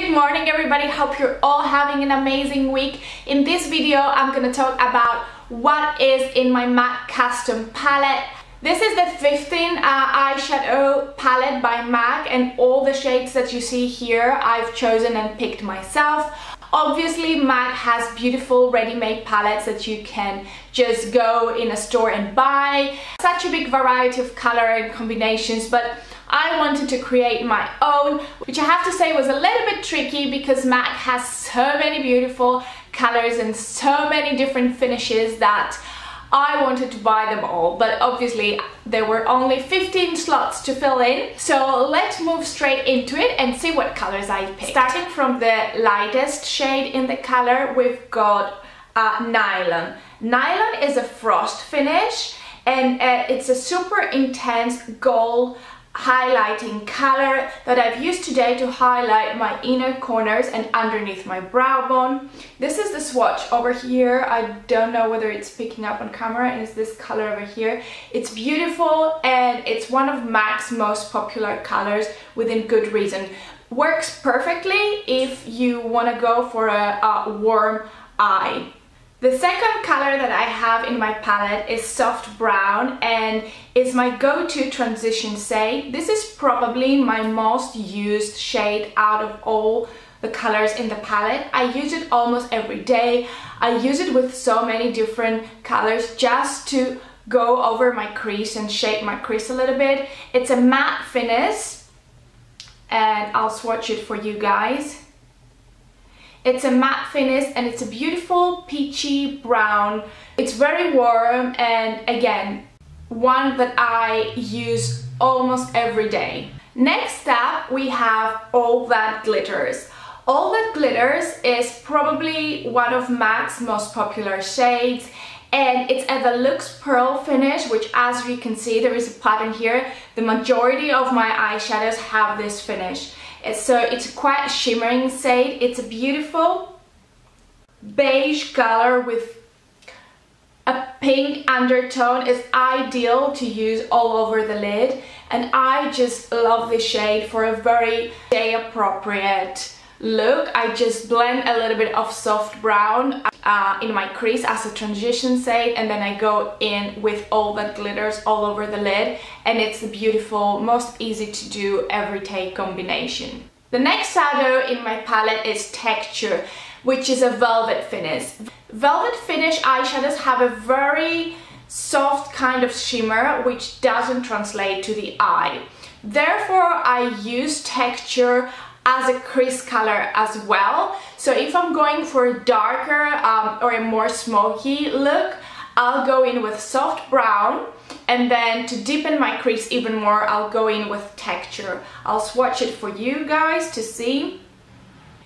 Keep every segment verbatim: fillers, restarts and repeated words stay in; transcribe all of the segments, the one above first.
Good morning everybody, hope you're all having an amazing week. In this video I'm gonna talk about what is in my MAC custom palette. This is the fifteen uh, eyeshadow palette by MAC, and all the shades that you see here I've chosen and picked myself. Obviously MAC has beautiful ready-made palettes that you can just go in a store and buy. Such a big variety of color and combinations, but I wanted to create my own, which I have to say was a little bit tricky because MAC has so many beautiful colors and so many different finishes that I wanted to buy them all, but obviously there were only fifteen slots to fill in. So let's move straight into it and see what colors I picked. Starting from the lightest shade in the color, we've got uh, Nylon. Nylon is a frost finish, and uh, it's a super intense gold highlighting color that I've used today to highlight my inner corners and underneath my brow bone. This is the swatch over here. I don't know whether it's picking up on camera, and it's this color over here. It's beautiful, and it's one of MAC's most popular colors within good reason. Works perfectly if you want to go for a, a warm eye. The second color that I have in my palette is Soft Brown, and is my go-to transition shade. This is probably my most used shade out of all the colors in the palette. I use it almost every day. I use it with so many different colors just to go over my crease and shape my crease a little bit. It's a matte finish, and I'll swatch it for you guys. It's a matte finish, and it's a beautiful peachy brown. It's very warm, and again, one that I use almost every day. Next up, we have All That Glitters. All That Glitters is probably one of MAC's most popular shades, and it's a veluxepearl finish, which, as you can see, there is a pattern here. The majority of my eyeshadows have this finish. So it's quite a shimmering shade. It's a beautiful beige color with a pink undertone. It's ideal to use all over the lid, and I just love this shade for a very day appropriate look. I just blend a little bit of soft brown uh, in my crease as a transition shade, and then I go in with All That Glitters all over the lid, and it's a beautiful, most easy to do everyday combination. The next shadow in my palette is Texture, which is a velvet finish. Velvet finish eyeshadows have a very soft kind of shimmer which doesn't translate to the eye. Therefore, I use Texture as a crease color as well. So if I'm going for a darker um, or a more smoky look, I'll go in with soft brown, and then to deepen my crease even more, I'll go in with Texture. I'll swatch it for you guys to see.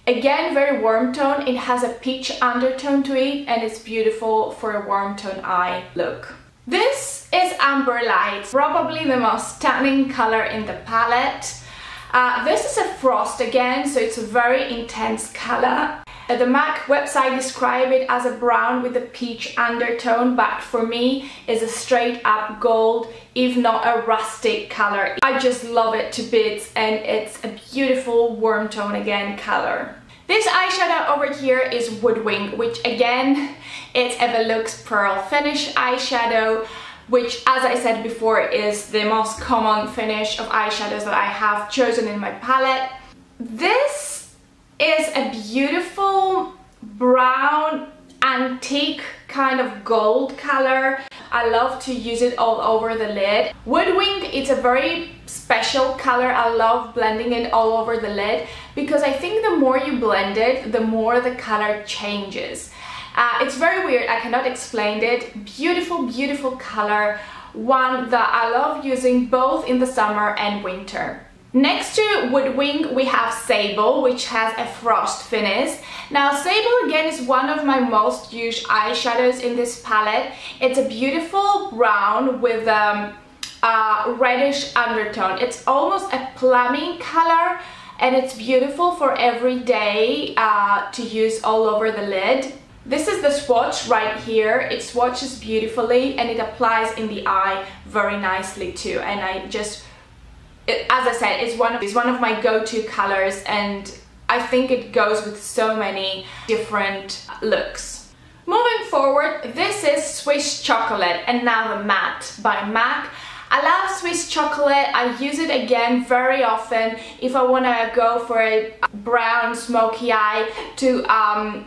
Again, very warm tone. It has a peach undertone to it, and it's beautiful for a warm tone eye look. This is Amberlights, probably the most stunning color in the palette. Uh, this is a frost again, so it's a very intense color. Uh, the MAC website describe it as a brown with a peach undertone, but for me it's a straight up gold, if not a rustic color. I just love it to bits, and it's a beautiful warm tone again color. This eyeshadow over here is Woodwinked, which again, it's a veluxepearl finish eyeshadow, which, as I said before, is the most common finish of eyeshadows that I have chosen in my palette. This is a beautiful brown antique kind of gold color. I love to use it all over the lid. Woodwinked, it's a very special color. I love blending it all over the lid because I think the more you blend it, the more the color changes. Uh, it's very weird, I cannot explain it. Beautiful, beautiful color. One that I love using both in the summer and winter. Next to Woodwinked, we have Sable, which has a frost finish. Now, Sable again is one of my most used eyeshadows in this palette. It's a beautiful brown with um, a reddish undertone. It's almost a plummy color, and it's beautiful for every day uh, to use all over the lid. This is the swatch right here. It swatches beautifully, and it applies in the eye very nicely too. And I just, it, as I said, it's one of, it's one of my go-to colors, and I think it goes with so many different looks. Moving forward, this is Swiss Chocolate, another matte by MAC. I love Swiss Chocolate. I use it again very often if I want to go for a brown smoky eye to um,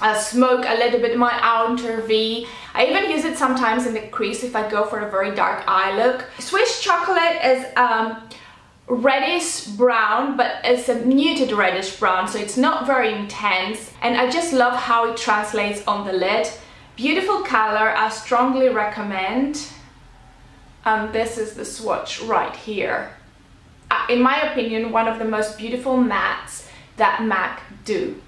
uh, smoke a little bit my outer V. I even use it sometimes in the crease if I go for a very dark eye look. Swiss Chocolate is um, reddish brown, but it's a muted reddish brown, so it's not very intense, and I just love how it translates on the lid. Beautiful color, I strongly recommend. Um, this is the swatch right here. Uh, in my opinion, one of the most beautiful mattes that MAC do.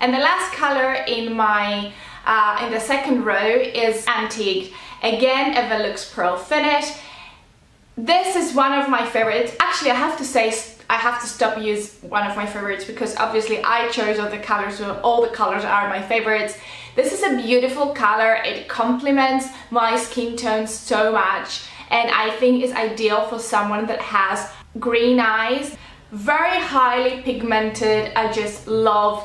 And the last color in my uh, in the second row is Antiqued. Again, a Velux Pearl finish. This is one of my favorites. Actually, I have to say I have to stop use one of my favorites because obviously I chose all the colors. So all the colors are my favorites. This is a beautiful color. It complements my skin tone so much. And I think it's ideal for someone that has green eyes. Very highly pigmented. I just love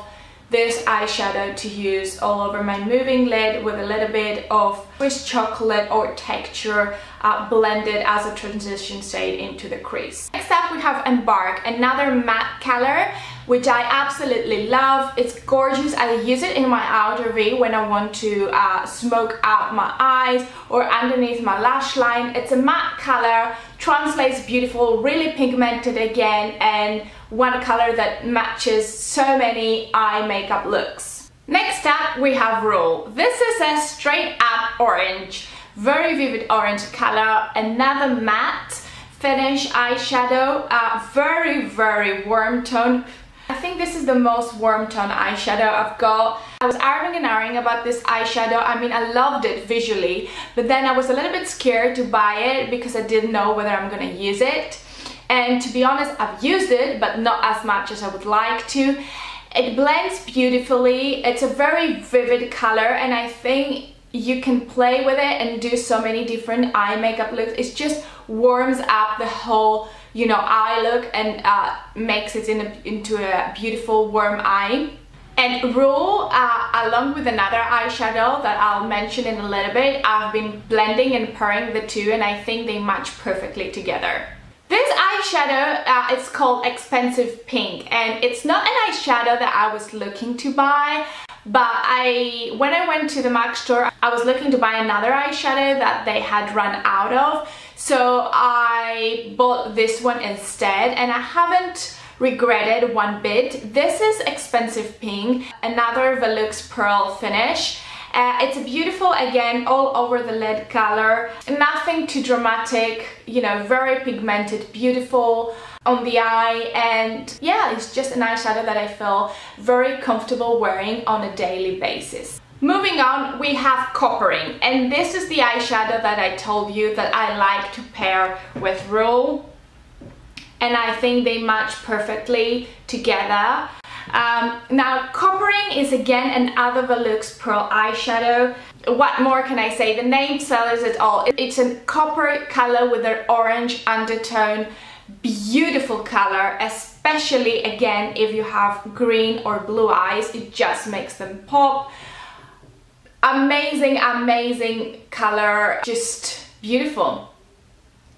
this eyeshadow to use all over my moving lid with a little bit of Swiss Chocolate or texture uh, blended as a transition shade into the crease. Next up we have Embark, another matte color which I absolutely love. It's gorgeous. I use it in my outer V when I want to uh, smoke out my eyes or underneath my lash line. It's a matte color, translates beautiful, really pigmented again, and one color that matches so many eye makeup looks. Next up we have Rule. This is a straight up orange, very vivid orange color, another matte finish eyeshadow, uh, very very warm tone. I think this is the most warm tone eyeshadow I've got. I was ironing and ironing about this eyeshadow. I mean, I loved it visually, but then I was a little bit scared to buy it because I didn't know whether I'm gonna use it. And to be honest, I've used it, but not as much as I would like to. It blends beautifully. It's a very vivid color, and I think you can play with it and do so many different eye makeup looks. It just warms up the whole, you know, eye look and uh, makes it in a, into a beautiful warm eye. And Rule, uh, along with another eyeshadow that I'll mention in a little bit, I've been blending and pairing the two, and I think they match perfectly together. This eyeshadow, uh, it's called Expensive Pink, and it's not an eyeshadow that I was looking to buy, but I, when I went to the MAC store, I was looking to buy another eyeshadow that they had run out of, so I bought this one instead, and I haven't regretted one bit. This is Expensive Pink, another Velux Pearl finish. Uh, it's a beautiful, again, all over the lid color, nothing too dramatic, you know, very pigmented, beautiful on the eye, and yeah, it's just an eyeshadow that I feel very comfortable wearing on a daily basis. Moving on, we have Coppering, and this is the eyeshadow that I told you that I like to pair with Rule, and I think they match perfectly together. Um, now, Coppering is again another Velux Pearl eyeshadow. What more can I say? The name sells it all. It's a copper color with an orange undertone. Beautiful color, especially again if you have green or blue eyes. It just makes them pop. Amazing, amazing color. Just beautiful.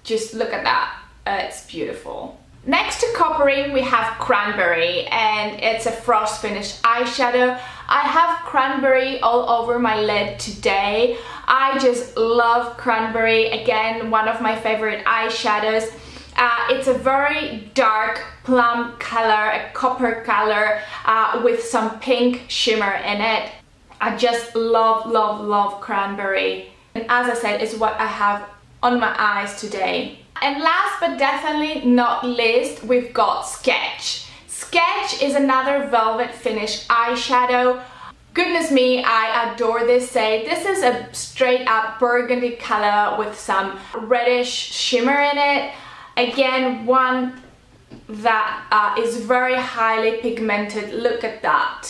Just look at that. Uh, it's beautiful. Next to Coppering we have Cranberry, and it's a frost finish eyeshadow. I have Cranberry all over my lid today. I just love Cranberry, again one of my favorite eyeshadows. Uh, it's a very dark plum color, a copper color uh, with some pink shimmer in it. I just love, love, love Cranberry, and as I said, it's what I have on my eyes today. And last but definitely not least, we've got Sketch. Sketch is another velvet finish eyeshadow. Goodness me, I adore this shade. This is a straight up burgundy color with some reddish shimmer in it. Again, one that uh, is very highly pigmented. Look at that.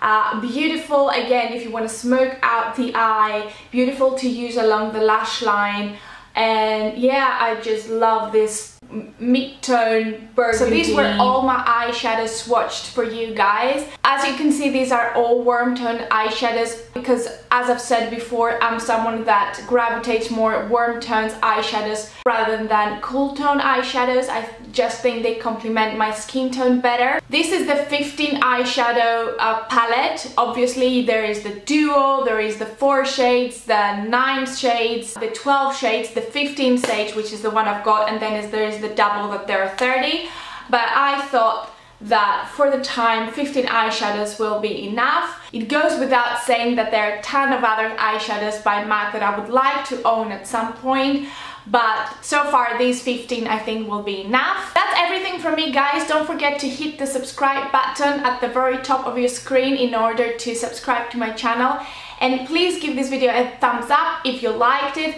Uh, beautiful, again, if you want to smoke out the eye. Beautiful to use along the lash line. And yeah, I just love this mid-tone burgundy. So these were all my eyeshadows swatched for you guys. As you can see, these are all warm tone eyeshadows because, as I've said before, I'm someone that gravitates more warm tones eyeshadows rather than cool tone eyeshadows. I just think they complement my skin tone better. This is the fifteen eyeshadow uh, palette. Obviously there is the duo, there is the four shades, the nine shades, the twelve shades, the fifteen shades, which is the one I've got, and then there is the double that there are thirty, but I thought that for the time fifteen eyeshadows will be enough. It goes without saying that there are a ton of other eyeshadows by MAC that I would like to own at some point, but so far these fifteen I think will be enough. That's everything from me, guys. Don't forget to hit the subscribe button at the very top of your screen in order to subscribe to my channel, and please give this video a thumbs up if you liked it,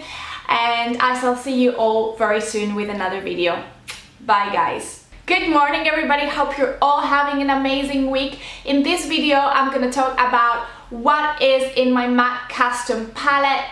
and I shall see you all very soon with another video. Bye guys. Good morning everybody, hope you're all having an amazing week. In this video I'm gonna talk about what is in my MAC custom palette.